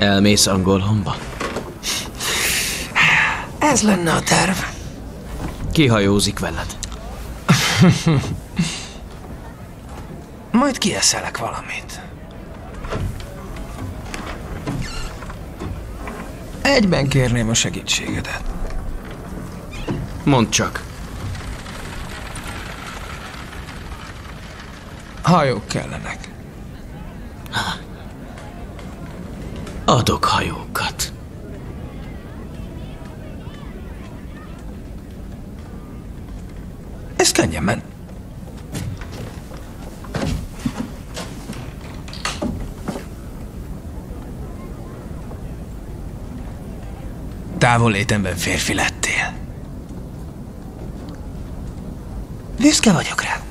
Elmész Angolhomba? Ez lenne a terv. Kihajózik veled. Majd kieszelek valamit. Egyben kérném a segítségedet. Mondd csak. Hajók kellenek. Adok hajókat. Ez könnyen ment. Távol létemben férfi lettél. Büszke vagyok rá.